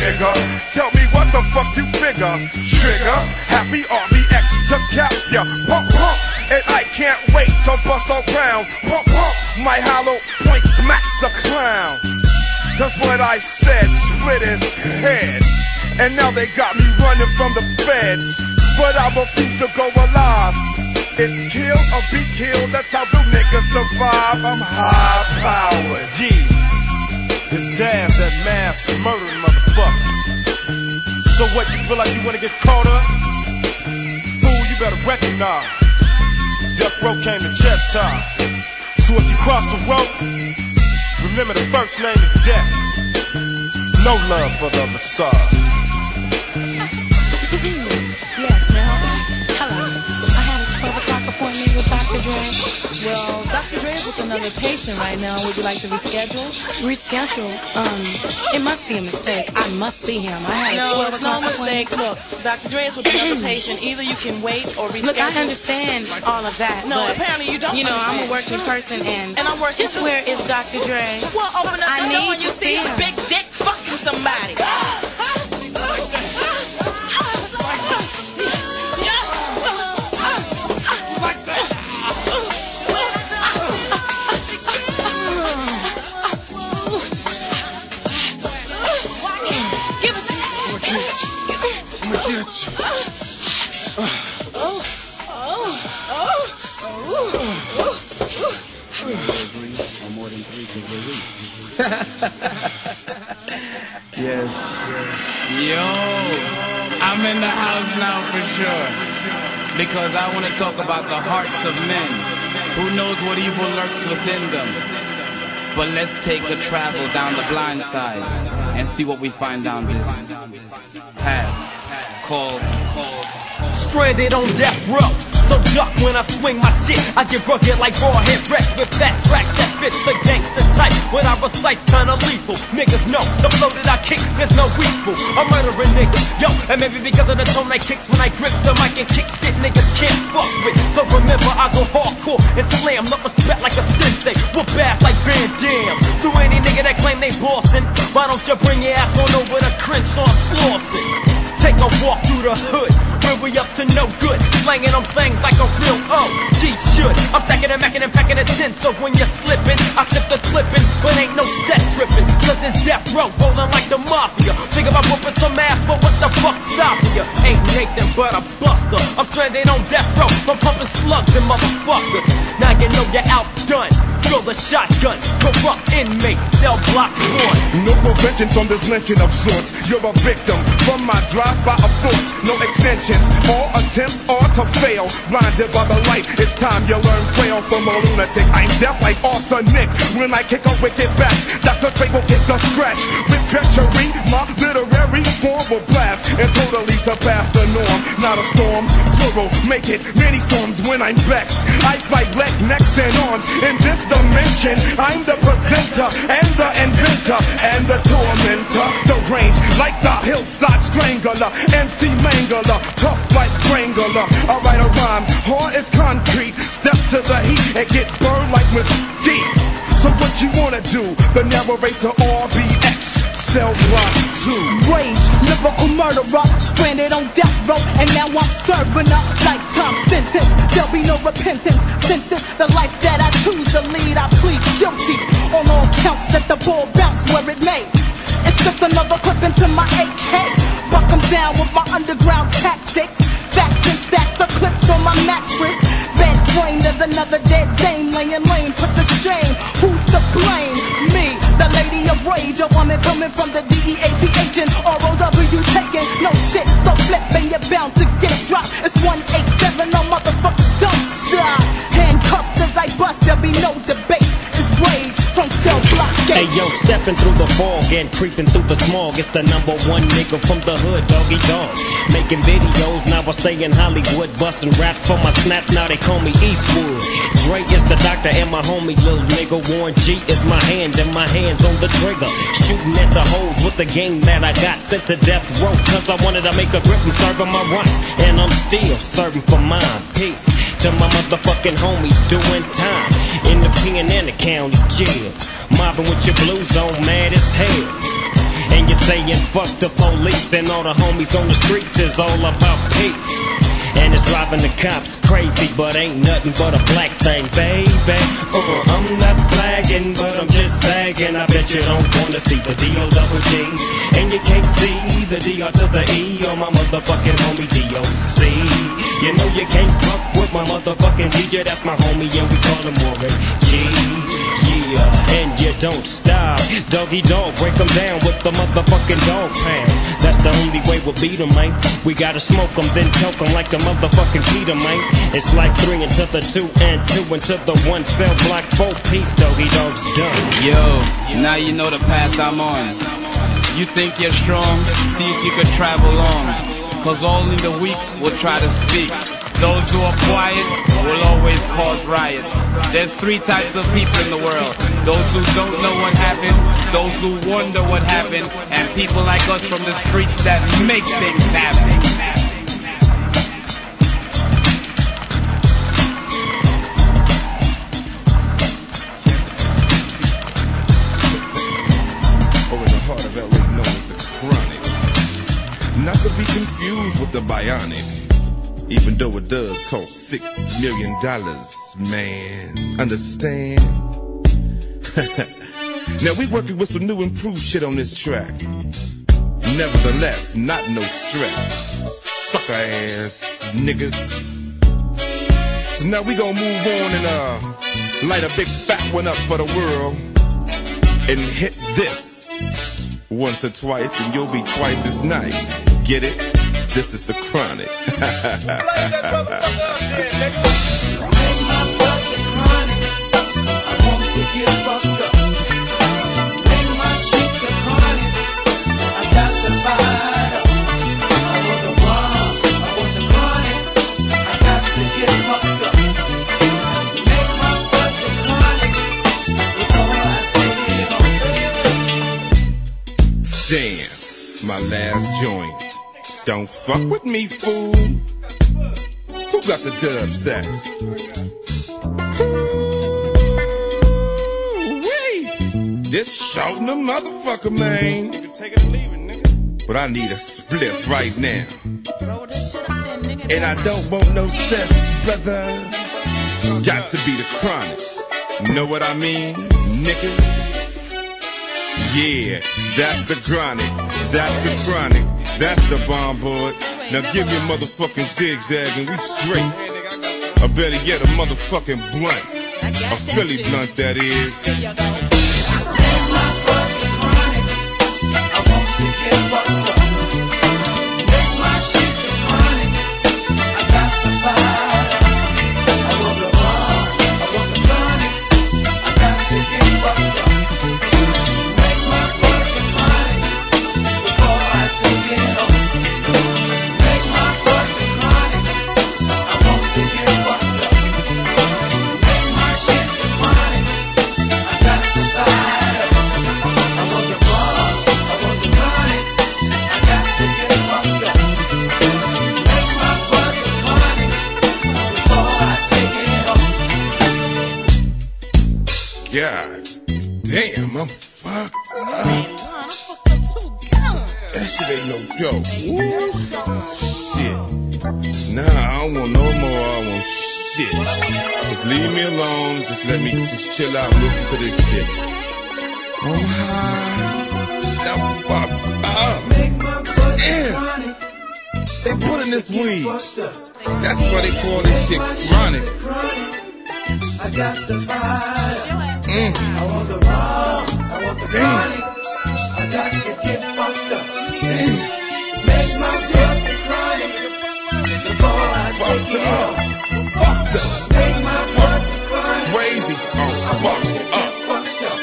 Nigga, tell me what the fuck you figure. Trigger, happy R B X to cap ya. Pump, pump, and I can't wait to bust around. Pump, pump, my hollow point smacks the clown. Cause what I said split his head. And now they got me running from the feds. But I refuse to go alive. It's kill or be killed, that's how the niggas survive. I'm high powered. Yeah, it's Daz, that mass murdering motherfucker. So what, you feel like you wanna get caught up? Fool, you better recognize Death Row came to chest time. So if you cross the road, remember the first name is Death. No love for the massage. Yes, now, hello. I had a twelve o'clock appointment with Doctor Dre. Well, Doctor Dre is with another patient right now. Would you like to reschedule? Reschedule? Um, it must be a mistake. I must see him. I had no, a it's no mistake. Look, Doctor Dre is with another patient. Either you can wait or reschedule. Look, I understand all of that. No, but, apparently you don't. You know, understand. I'm a working person, and, and I'm working just too. Where is Doctor Dre? Well, open up the door and you see his big dick fucking somebody. Get you. Yes. Yo, I'm in the house now for sure, because I want to talk about the hearts of men. Who knows what evil lurks within them? But let's take a travel down the blind side and see what we find down this path called Stranded on Death Row. So duck when I swing my shit, I get rugged like raw head wrecks with fat tracks. That bitch the gangster type, when I recite's kinda lethal. Niggas know, the flow that I kick, there's no equal. I'm murdering niggas, yo, and maybe because of the tone I kicks when I grip the mic and kick shit niggas can't fuck with. So remember I go hardcore and slam, love respect like a sensei, whoop ass like Van Damme. So any nigga that claim they bossin', why don't you bring your ass on over to Crenshaw Slauson? Take a walk through the hood, where we up to no good, slanging on things like a real O G should. I'm stacking and macking and packing a tin, so when you're slipping, I slip the clipping, but ain't no set tripping. Cause this Death Row rolling like the mafia. Think about whooping some ass, but what the fuck stopping ya? Ain't Nathan but a buster. I'm stranded on Death Row, I'm pumping slugs and motherfuckers. Now you know you're outdone. Fill the shotgun, corrupt inmates, cell block one. No prevention from this lynching of sorts. You're a victim from my drive-by of thoughts. No extensions, all attempts are to fail. Blinded by the light, it's time you learn prayer from a lunatic. I'm deaf like arsenic. When I kick a wicked back, Doctor Dre will get the scratch. With treachery, my literary form will blast and totally surpass the norm. Not a storm, plural, make it many storms when I'm vexed. I fight leg, necks, and arms in this dimension. I'm the presenter and the inventor and the tormentor. The range like the hillside strangler, M C mangler, tough like Wrangler. I write a rhyme hard as concrete. Step to the heat and get burned like mesquite. So what you wanna do? The narrator R B X. Cell block two. Rage, lyrical murderer, stranded on Death Row, and now I'm serving up lifetime sentence. There'll be no repentance, since it's the life that I choose to lead. I plead guilty on all counts, that the ball bounce where it may. It's just another clip into my A K. Buck 'em down with my underground tactics. Facts and stacks of clips on my mattress. Bed frame, there's another dead dame laying lame. Put the shame, who's to blame? Me, the Lady of Rage, a woman coming from the D E A T H and R O W taking no shit, so flipping, you're bound to get dropped. It's one eight seven, no motherfuckers don't stop. Handcuffed as I bust, there'll be no debate. It's rage from cell block eight. Hey yo, stepping through the fog and creeping through the smog. It's the number one nigga from the hood, Doggy Dog. Making videos, now I stay in Hollywood. Busting raps for my snaps, now they call me Eastwood. Dre is the doctor and my homie, little nigga. Warren G is my hand and my hand's on the trigger. Shooting at the hoes with the game that I got. Sent to Death Row cause I wanted to make a grip and serving my rights. And I'm still serving for mine. Peace to my motherfucking homies doing time in the pen and the county jail. Mobbing with your blues on, mad as hell. And you're saying fuck the police and all the homies on the streets is all about peace. And it's driving the cops crazy, but ain't nothing but a black thing, baby. Uh-uh, I'm not flagging, but I'm just sagging. I bet you don't wanna see the D O double G, and you can't see the D R to the E on my motherfucking homie D O C. You know you can't fuck with my motherfucking D J. That's my homie, and we call him Warren G. And you don't stop, Doggy Dog, break them down with the motherfucking dog pound. That's the only way we'll beat them, man. We gotta smoke them, then choke them like the motherfucking Peter, man. It's like three into the two and two into the one, cell block four piece, Doggy Dog's done. Yo, now you know the path I'm on. You think you're strong, see if you could travel on. Cause only the weak will try to speak. Those who are quiet will always cause riots. There's three types of people in the world. Those who don't know what happened, those who wonder what happened, and people like us from the streets that make things happen. Over the heart of L A known as The Chronic. Not to be confused with the Bionic. Even though it does cost six million dollars, man. Understand? Now we working with some new improved shit on this track. Nevertheless, not no stress. sucker ass niggas. So now we gonna move on and uh light a big fat one up for the world and hit this once or twice and you'll be twice as nice. Get it? This is the Chronic. Damn, my last joint. Don't fuck with me, fool. Who got the dub sack? Ooh-wee. This shoutin' a motherfucker, man. You can take it and leave it, nigga. But I need a split right now. Throw this shit up there, nigga. And I don't want no stress, brother. Got to be the Chronic. Know what I mean, nigga? Yeah, that's the Chronic, that's the Chronic, that's the bomb board. Now give me a motherfucking zigzag and we straight. Or better yet, a motherfucking blunt. A Philly blunt, that is. God damn, I'm fucked up. That shit ain't no joke. Ooh, shit. Nah, I don't want no more. I want shit. Just leave me alone. Just let me just chill out and listen to this shit. I'm high. I'm fucked up. Make my blood chronic. They putting this weed. That's why they call this shit chronic. I got the fire. Mm. I want the raw. I want the chronic. I got to get fucked up. Damn. Make myself the chronic before I fucked take it up. Fucked up. Make myself the chronic. Crazy. I'm fucked up. Fucked up.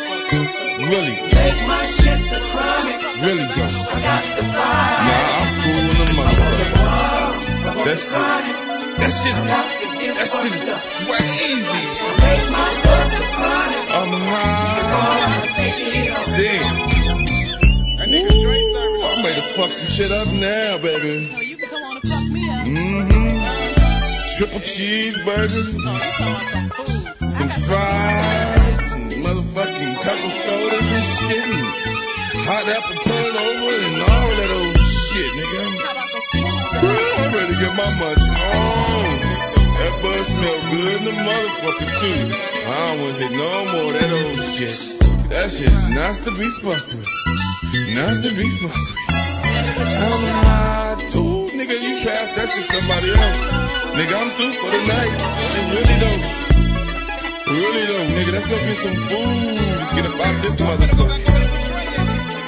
Really. Make my shit the chronic. Really good. I got the fire. Nah, I'm cool in the motherfucker. That's it. That's it. That's just crazy. I'm high. Damn. That nigga Dre service. I made to fuck some shit up now, baby. No, you can come on and fuck me up. Mm-hmm. Triple cheese, baby. Some fries. Some motherfucking couple sodas and shit. And hot apple turnover and all that old shit, nigga. I'm ready to get my munch on. That bud smell good in the motherfucking too. I don't wanna hit no more of that old shit. That shit's nice to be fucked with. Nice to be fucked with. I'm high too. Nigga, you passed that shit to somebody else. Nigga, I'm through for the night. It really don't. Really don't, nigga. Let's go get some food. Let's get about this motherfucker.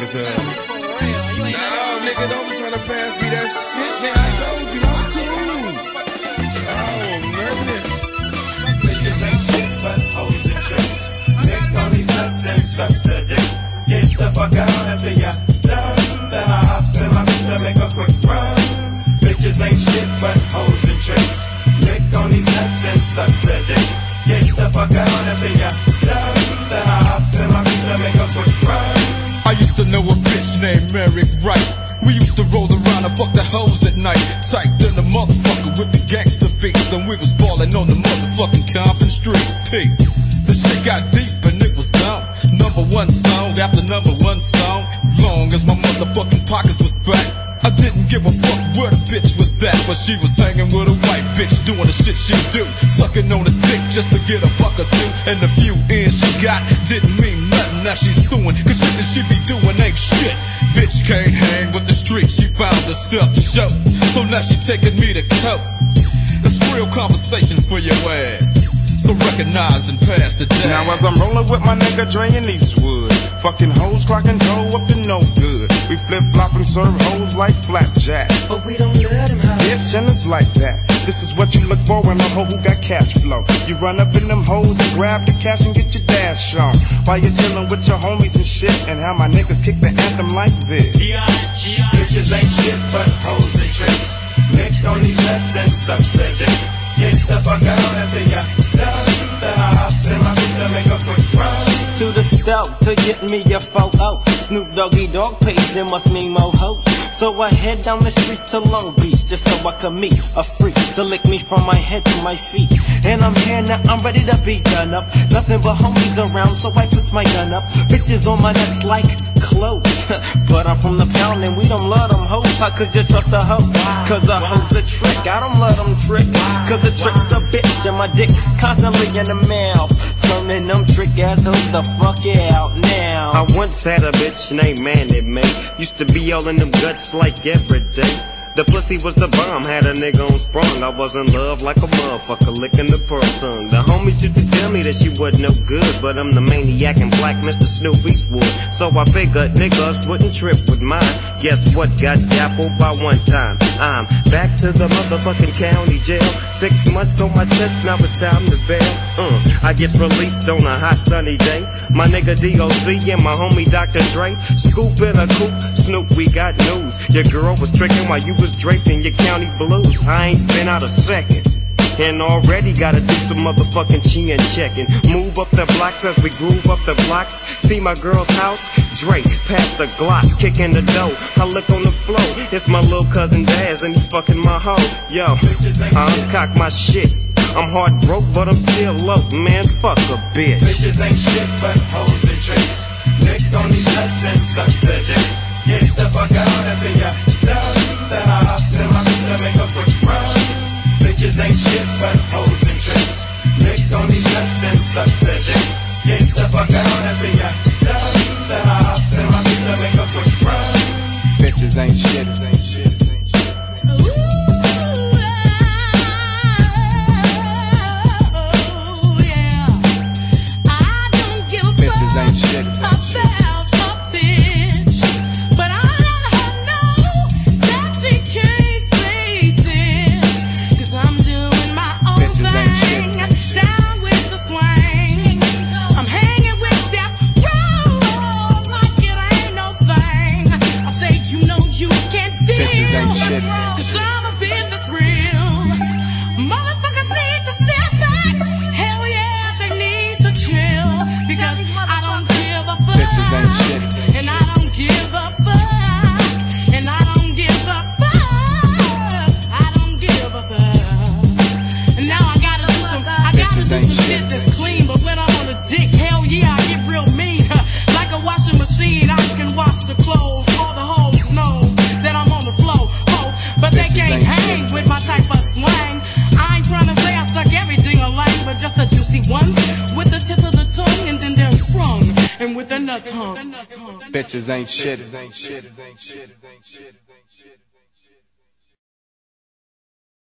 Cause, uh, no, nigga, don't be trying to pass me that shit. Nigga, I told you, I'm cool. Get the fuck out after ya done. Then I hops in my bitch to make a quick run. Bitches ain't shit but hold the tricks. Lick on these nuts and suck the dick. Get the fuck out after ya done. Then I hops in my bitch to make a quick run. I used to know a bitch named Mary Wright. We used to roll around and fuck the hoes at night. Tight than a motherfucker with the gangster face. And we was ballin' on the motherfucking Compton streets. Peak. The shit got deep and it was out. Number one song after number one song. Long as my motherfucking pockets was fat, I didn't give a fuck where the bitch was at. But she was hanging with a white bitch doing the shit she do. Sucking on his dick just to get a buck or two. And the few ends she got didn't mean nothing. Now she's suing, cause shit that she be doing ain't shit. Bitch can't hang with the street, she found herself shook. So now she taking me to coke. It's real conversation for your ass, so recognize and pass the jazz. Now as I'm rolling with my nigga Dre in Eastwood, fucking hoes crockin' dough up to no good. We flip-flop and serve hoes like flapjack, but we don't let them hoes. Dips and it's like that. This is what you look for in a hoe who got cash flow. You run up in them hoes and grab the cash and get your dash on while you're chillin' with your homies and shit. And how my niggas kick the anthem like this. D I G bitches ain't shit but hoes and tricks. Nicked on these less than such bitches. Get the fuck out after ya done. Then I hops in my feet to make a quick run to the stove to get me a photo. Snoop Doggy Dog page, there must mean mo ho. So I head down the streets to Long Beach just so I could meet a freak to lick me from my head to my feet. And I'm here now, I'm ready to be done up. Nothing but homies around, so I put my gun up. Bitches on my nuts like clothes. But I'm from the pound and we don't love them hoes. I could just trust a hoe, cause a hoe's a trick. I don't love them tricks, cause the trick's a bitch. And my dick's constantly in the mouth, turning them trick assholes the fuck out now. I once had a bitch named Mandy Mae. Used to be all in them guts like every day. The pussy was the bomb, had a nigga on sprung. I was in love like a motherfucker, licking the pearl tongue. The homies used to tell me that she was no good, but I'm the maniac in black, Mister Snoop Eastwood. So I figured niggas wouldn't trip with mine. Guess what, got dappled by one time. I'm back to the motherfucking county jail. Six months on my chest, now it's time to bail. Uh, I get released on a hot sunny day. My nigga D O C and my homie Doctor Dre. Scoop in a coupe, Snoop, we got news. Your girl was tricking while you was draped in your county blues. I ain't been out a second and already gotta do some motherfucking chin checking. Move up the blocks as we groove up the blocks. See my girl's house, Drake, past the Glock, kicking the dough. I look on the floor, it's my little cousin Daz and he's fucking my hoe. Yo, I uncock my shit. I'm hard broke but I'm still low, man, fuck a bitch. Bitches ain't shit but hoes and tricks. Nicks on these nuts and sucks the dick. Get the fuck out of here. Then I hops in my feet to make a quick run. Bitches ain't shit but hoes and tricks. Nicks on these nuts and sucks the dick. Get the fuck out of here. Then I hops in my feet to make a quick run. Bitches ain't shit, ain't shit. Bitches ain't shit.